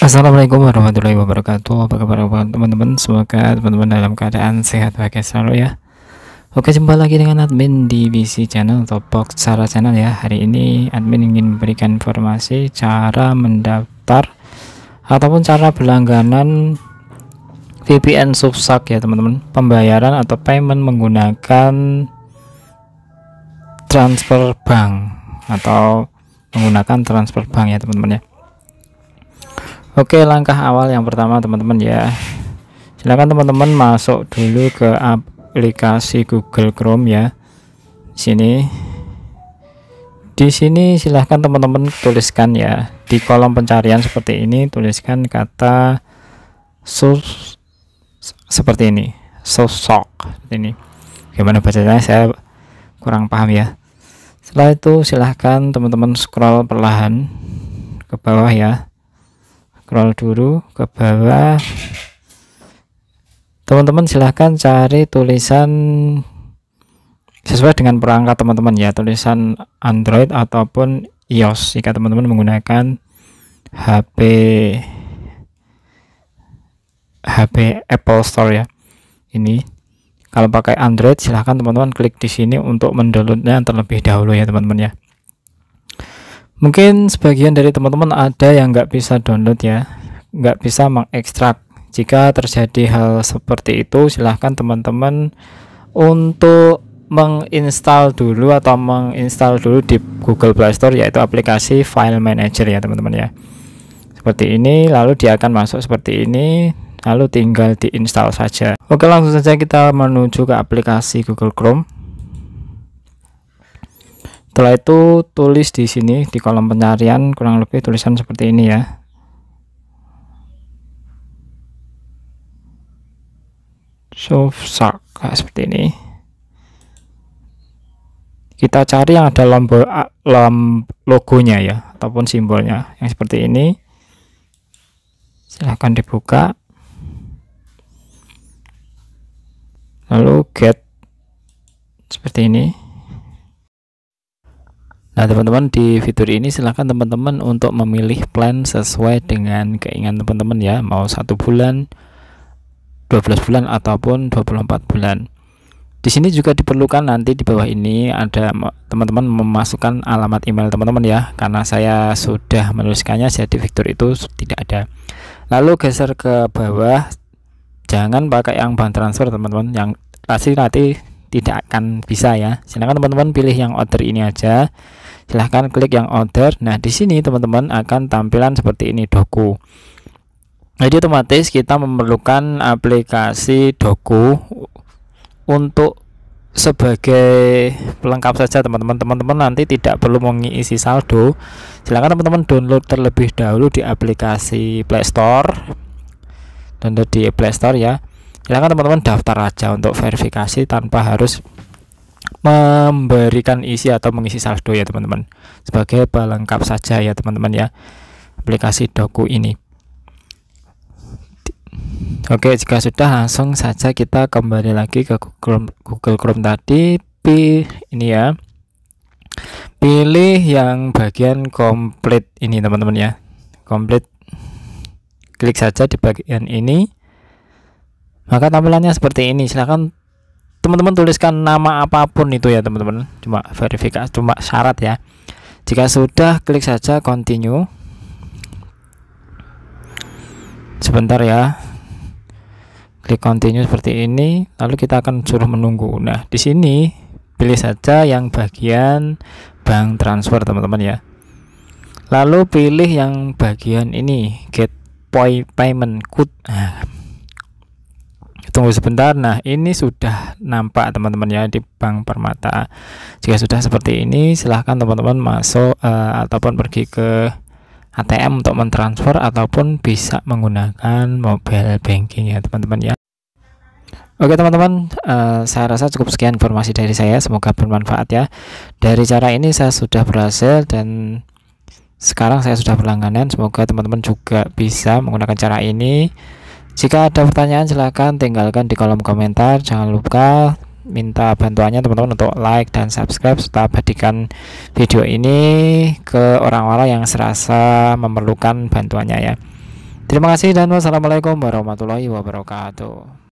Assalamualaikum warahmatullahi wabarakatuh. Apa kabar teman-teman? Semoga teman-teman dalam keadaan sehat bahagia selalu ya. Oke, jumpa lagi dengan admin di BC Channel Topbox Cara Channel ya. Hari ini admin ingin memberikan informasi cara mendaftar ataupun cara berlangganan VPN Subsak ya teman-teman. Pembayaran atau payment menggunakan transfer bank atau menggunakan transfer bank ya teman-teman ya. Oke, langkah awal yang pertama teman-teman ya, silakan teman-teman masuk dulu ke aplikasi Google Chrome ya. Di sini silahkan teman-teman tuliskan ya di kolom pencarian seperti ini, tuliskan kata surf seperti ini, Surfshark ini. Gimana bacanya saya kurang paham ya. Setelah itu silahkan teman-teman scroll perlahan ke bawah ya. Scroll dulu ke bawah teman-teman, silahkan cari tulisan sesuai dengan perangkat teman-teman ya, tulisan Android ataupun iOS jika teman-teman menggunakan HP Apple Store ya. Ini kalau pakai Android silahkan teman-teman klik di sini untuk mendownloadnya terlebih dahulu ya teman-teman ya. Mungkin sebagian dari teman-teman ada yang nggak bisa download ya, nggak bisa mengekstrak. Jika terjadi hal seperti itu, silahkan teman-teman untuk menginstal dulu atau di Google Play Store yaitu aplikasi File Manager ya teman-teman ya. Seperti ini, lalu dia akan masuk seperti ini, lalu tinggal diinstal saja. Oke, langsung saja kita menuju ke aplikasi Google Chrome. Setelah itu tulis di sini di kolom pencarian kurang lebih tulisan seperti ini ya. Surfshark seperti ini. Kita cari yang ada logonya ya ataupun simbolnya yang seperti ini. Silahkan dibuka. Lalu get seperti ini. Nah teman-teman, di fitur ini silahkan teman-teman untuk memilih plan sesuai dengan keinginan teman-teman ya, mau 1 bulan, 12 bulan ataupun 24 bulan. Di sini juga diperlukan nanti di bawah ini ada teman-teman memasukkan alamat email teman-teman ya, karena saya sudah menuliskannya jadi fitur itu tidak ada. Lalu geser ke bawah, jangan pakai yang bank transfer teman-teman, yang pasti nanti tidak akan bisa ya. Silahkan teman-teman pilih yang order ini aja. Silahkan klik yang order. Nah di sini teman-teman akan tampilan seperti ini, doku. Jadi otomatis kita memerlukan aplikasi doku untuk sebagai pelengkap saja teman-teman. Teman-teman nanti tidak perlu mengisi saldo. Silahkan teman-teman download terlebih dahulu di aplikasi Play Store. Download di Play Store ya. Silahkan teman-teman daftar aja untuk verifikasi tanpa harus memberikan isi atau mengisi saldo ya teman-teman, sebagai pelengkap saja ya teman-teman ya, aplikasi doku ini. Oke, jika sudah langsung saja kita kembali lagi ke Google Chrome tadi. Ini ya, pilih yang bagian komplit ini teman-teman ya, komplit, klik saja di bagian ini. Maka tampilannya seperti ini. Silahkan teman-teman tuliskan nama apapun itu ya teman-teman. Cuma verifikasi, cuma syarat ya. Jika sudah, klik saja continue. Sebentar ya. Klik continue seperti ini. Lalu kita akan suruh menunggu. Nah, di sini pilih saja yang bagian bank transfer teman-teman ya. Lalu pilih yang bagian ini, get payment code. Tunggu sebentar. Nah ini sudah nampak teman-teman ya di Bank Permata. Jika sudah seperti ini, silahkan teman-teman masuk ataupun pergi ke ATM untuk mentransfer ataupun bisa menggunakan mobile banking ya teman-teman ya. Oke teman-teman, saya rasa cukup sekian informasi dari saya, semoga bermanfaat ya. Dari cara ini saya sudah berhasil dan sekarang saya sudah berlangganan, semoga teman-teman juga bisa menggunakan cara ini. Jika ada pertanyaan silahkan tinggalkan di kolom komentar. Jangan lupa minta bantuannya teman-teman untuk like dan subscribe serta bagikan video ini ke orang-orang yang serasa memerlukan bantuannya ya. Terima kasih dan wassalamualaikum warahmatullahi wabarakatuh.